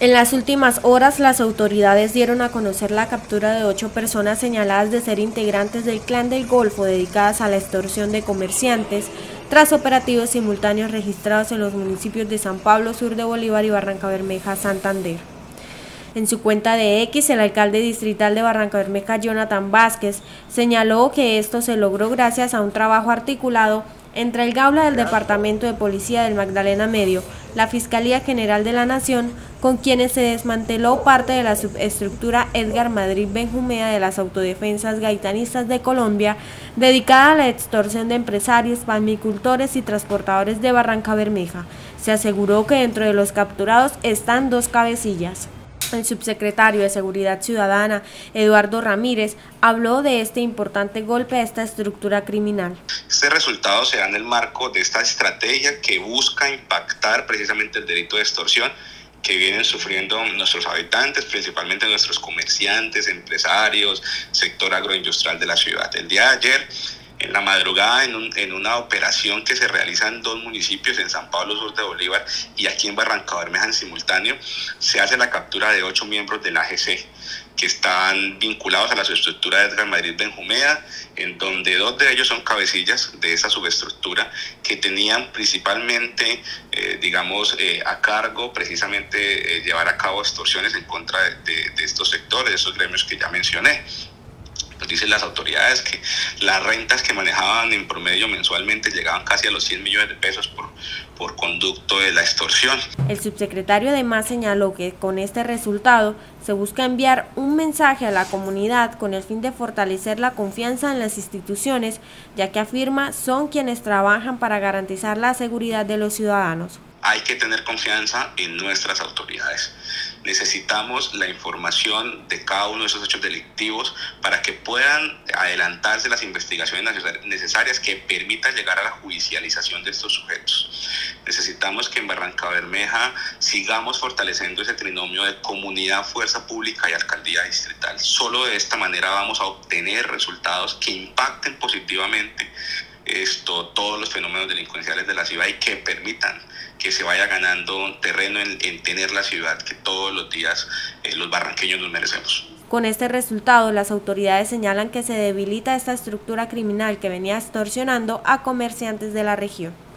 En las últimas horas, las autoridades dieron a conocer la captura de 8 personas señaladas de ser integrantes del Clan del Golfo dedicadas a la extorsión de comerciantes, tras operativos simultáneos registrados en los municipios de San Pablo, Sur de Bolívar y Barrancabermeja, Santander. En su cuenta de X, el alcalde distrital de Barrancabermeja, Jonathan Vásquez, señaló que esto se logró gracias a un trabajo articulado entre el GAULA del Departamento de Policía del Magdalena Medio, la Fiscalía General de la Nación, con quienes se desmanteló parte de la subestructura Edgar Madrid Benjumea de las Autodefensas Gaitanistas de Colombia, dedicada a la extorsión de empresarios, palmicultores y transportadores de Barrancabermeja. Se aseguró que dentro de los capturados están 2 cabecillas. El subsecretario de Seguridad Ciudadana, Eduardo Ramírez, habló de este importante golpe a esta estructura criminal. Este resultado se da en el marco de esta estrategia que busca impactar precisamente el delito de extorsión que vienen sufriendo nuestros habitantes, principalmente nuestros comerciantes, empresarios, sector agroindustrial de la ciudad. El día de ayer, en la madrugada, en una operación que se realiza en 2 municipios, en San Pablo, Sur de Bolívar y aquí en Barrancabermeja en simultáneo, se hace la captura de 8 miembros del AGC que están vinculados a la subestructura de Edgar Madrid Benjumea, en donde 2 de ellos son cabecillas de esa subestructura que tenían principalmente, a cargo precisamente llevar a cabo extorsiones en contra de estos sectores, de esos gremios que ya mencioné. Nos dicen las autoridades que las rentas que manejaban en promedio mensualmente llegaban casi a los 100 millones de pesos por conducto de la extorsión. El subsecretario además señaló que con este resultado se busca enviar un mensaje a la comunidad con el fin de fortalecer la confianza en las instituciones, ya que afirma son quienes trabajan para garantizar la seguridad de los ciudadanos. Hay que tener confianza en nuestras autoridades. Necesitamos la información de cada uno de esos hechos delictivos para que puedan adelantarse las investigaciones necesarias que permitan llegar a la judicialización de estos sujetos. Necesitamos que en Barrancabermeja sigamos fortaleciendo ese trinomio de comunidad, fuerza pública y alcaldía distrital. Solo de esta manera vamos a obtener resultados que impacten positivamente todos los fenómenos delincuenciales de la ciudad y que permitan que se vaya ganando terreno en tener la ciudad que todos los días los barranqueños nos merecemos. Con este resultado, las autoridades señalan que se debilita esta estructura criminal que venía extorsionando a comerciantes de la región.